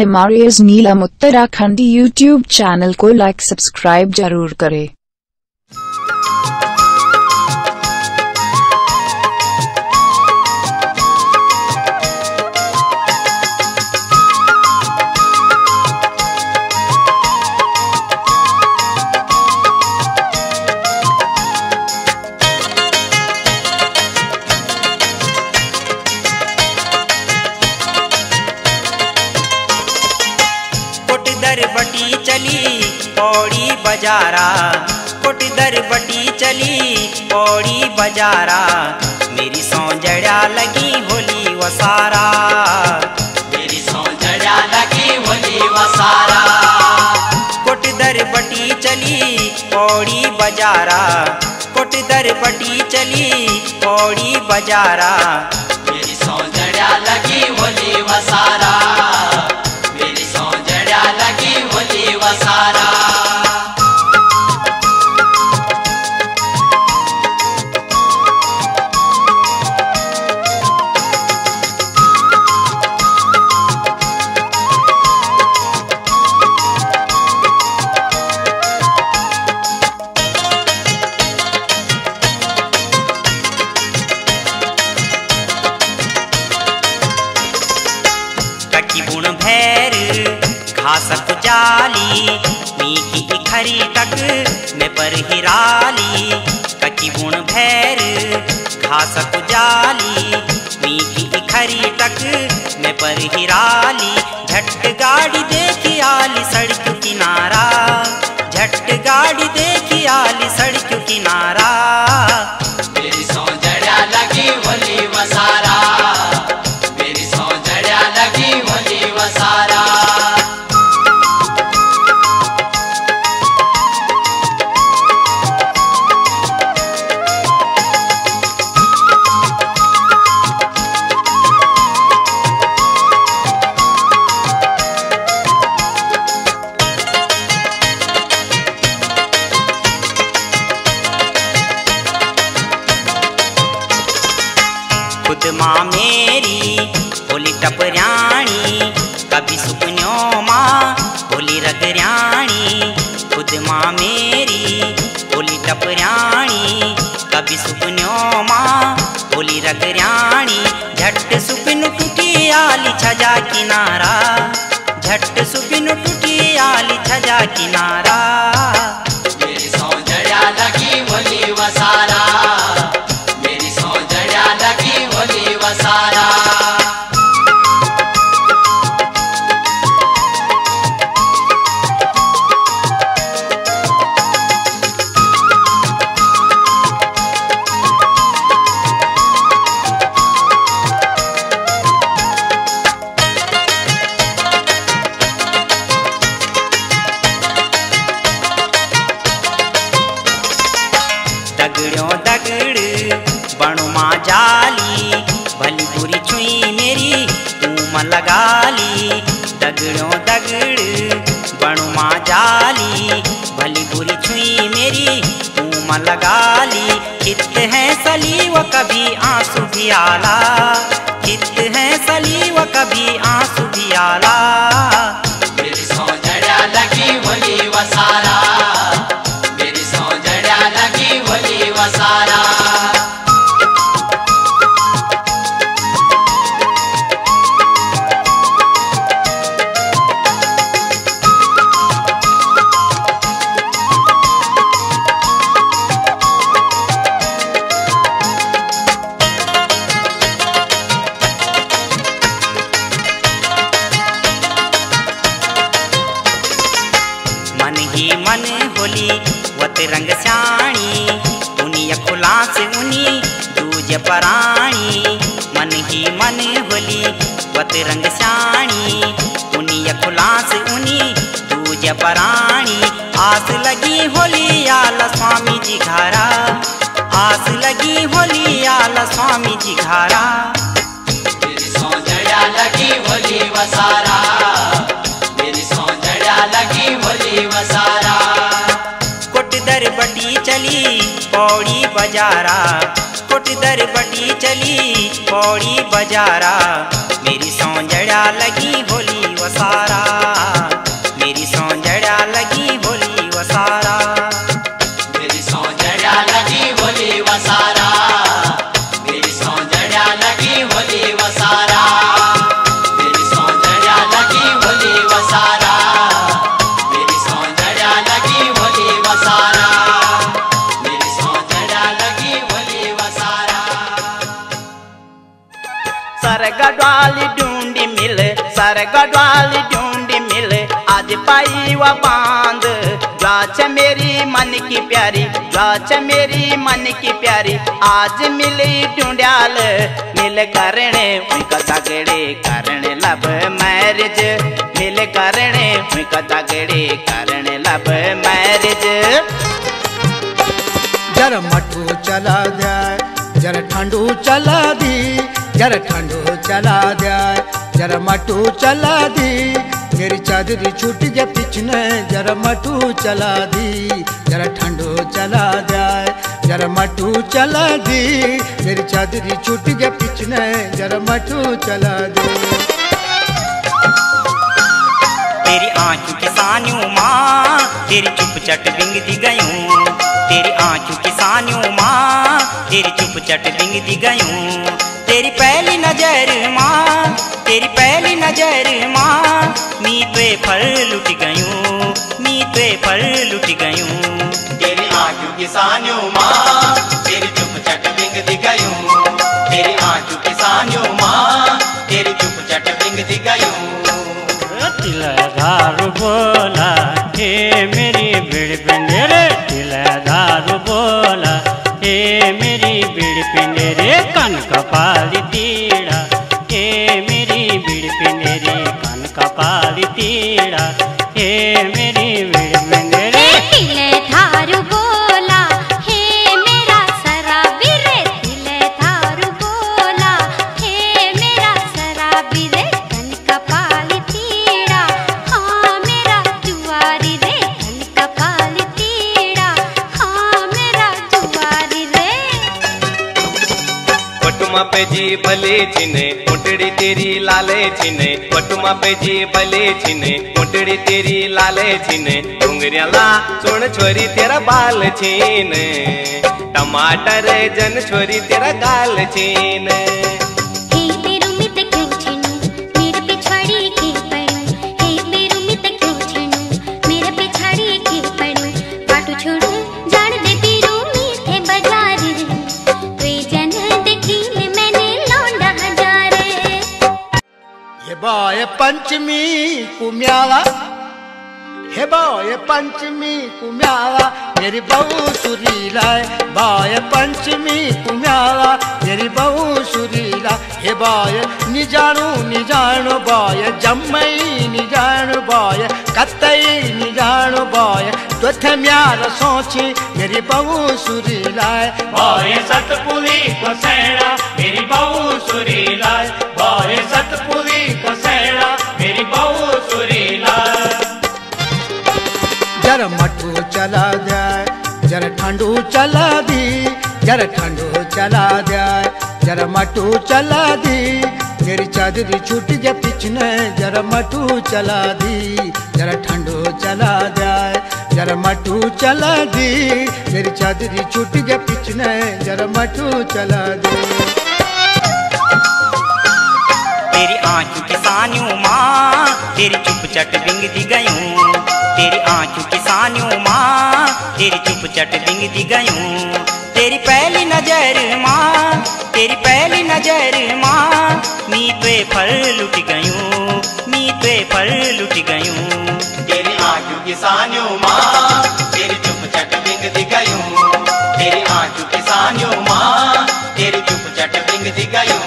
हमारे इस Neelam Uttarakhandi YouTube channel को लाइक सब्सक्राइब जरूर करें। बटी चली पौड़ी बजारा कोट दर बटी चली पौड़ी बजारा मेरी सौंजड़ा लगी होली वसारा मेरी सौंजड़ा लगी होली वसारा कोट दर बटी चली पौड़ी बजारा कोट दर बटी चली पौड़ी बजारा मेरी सौंजड़ा लगी होली वसारा भैर घासक जाली मीठी खरी तक में पर हिराली ककी गुण भैर घासक जाली मीठी खरी तक में पर हिराली झट गाड़ी देखी आली सड़क किनारा झट गाड़ी देखी आली सड़क किनारा मेरी सौंजड़ा लगी होली वसारा मेरी सौंजड़ा लगी होली वसारा खुद माँ मेरी बोली टपराणी कभी सुपनों माँ बोली रगराणी खुद माँ मेरी बोली टपराणी कभी सुपनों माँ बोली रगराणी झट सुपिन टूटी आली छजा किनारा झट सुपिन टूटी आली छजा किनारा मेरी सौंजड़ा लगी होली वसारा मेरी सौंजड़ा लगी होली वसारा दगड़ों दगड़ बणुमा जाली भली बुरी छुई मेरी तुम लगाली दगड़ों दगड़ बणुमा जाली भली बुरी छुई मेरी तुम लगाली चित्त है सली व कभी आंसू भी आला चित्त है सली व कभी आंसू भी आला मेरी सौंजड़ा लगी होली वसारा मेरी सौंजड़ा लगी होली वसारा मन होली वत रंग स्याणी उन्हीं अखुला से उन्हीं दूज पराणी मन ही मन होली वत रंग स्याणी उन्हीं अखुला से उन्हीं दूज पराणी आस लगी होली आला स्वामी जी घारा आस लगी होली आला स्वामी जी घारा मेरी सौंजड़ा लगी होली वसारा मेरी सौंजड़ा लगी होली वसारा बटी चली पौड़ी बजारा कोट दर बटी चली पौड़ी बजारा मेरी सौंजड़ा लगी होली वसारा। कर गढ़वाली ढूंढी मिले आज पाई व बांध। जाच मेरी मन की प्यारी, जाच मेरी मन की प्यारी, आज मिली ढूंढाल मिल करणे उनका तगड़े करणे लव मैरिज। मिल करणे उनका तगड़े करणे लव मैरिज। जरा मठू चला जाए, जरा ठंडू चला दी, जरा ठंडू चला जाए, जरा मठू चला दी, मेरी चादरी छूट गया पिछने। जरा मठू चला दी, जरा ठंडू चला जाए, जरा मठू चला दी, मेरी चादरी छूट गया पिछने। जरा मठू चला दी। तेरी आँखों की सानियों माँ, तेरी चुप चट बिंगती गयूं। तेरी आँखों की सानियों माँ, तेरी चुप चट बिंगती गयूं। तेरी पहली नजर माँ, तेरी पहली नजर माँ, मी पे फल लुट गयूं, मी पे फल लुट गयूं। तेरी आँखों की सानियों माँ, तेरी चुप चट बिंगती गयूं। तेरी आँखों की सानियों माँ, तेरी चुप चट बिंगती गयूं। तिलधार बोला हे मेरी भीड़ पिंडेरे, तिलधार बोला हे मेरी भीड़ पिंडेरे, कान कपाली तीड़ा हे मेरी भीड़ पिंडेरे, कान कपाली तीड़ा हे मेरी भीड़ पिंडेरे। तिलधार बोला हे मेरा शराबी रे, तिलधार बोला हे मेरा शराबी रे, कान कपाली तीड़ा हाँ मेरा जुआरी रे, कान कपाली तीड़ा हाँ मेरा जुआरी रे। पटुमा पे जी भले जिने मुटड़ी तेरी लाले जिने, पटुमा पे जी भले जिने मुटड़ी तेरी लाले जिने, डूंगरिया ला सुन छोरी तेरा बाल छीने, टमाटर जन छोरी तेरा गाल छीने। बाय पंचमी कुम्याला, हे बाय पंचमी कुम्याला, मेरी बहू सुरीला। बाय पंचमी कुम्याला, मेरी बहू सुरीला। हे बाय निजाणू निजाणू बाय, जम्मई निजाणू बाय, कतई निजाणू बाय, तो म्यार सोची मेरी बहू सुरीला। बाय सतपुली कसेड़ा मेरी बहू सुरीला, बाय सतपुली कसेड़ा मेरी बहू सुरीला। जरा मठू चला जाए, जरा ठंडू चला दी, जरा ठंडू चला जाए, जरा मठू चला दी, मेरी चादरी छूट गया पिछने। जरा मठू चला दी, जरा ठंडू चला जाए, जरा मठू चला दी, मेरी चादरी छूट गया पिछने। जरा मठू चला दी। तेरी आँखों की सानियों माँ, तेरी चुप चट बिंगती गयूं। तेरी आँखों की सानियों माँ, तेरी चुप चट बिंगती गयूं। तेरी पहली नजर माँ, तेरी पहली नजर माँ, मी पे फल लुट गयूं, मी पे फल लुट गयूं। तेरी आँखों की सानियों माँ, तेरी चुप चट बिंगती गयूं। तेरी आँखों की सानियों माँ, तेरी चुप चट बिंगती गयूं।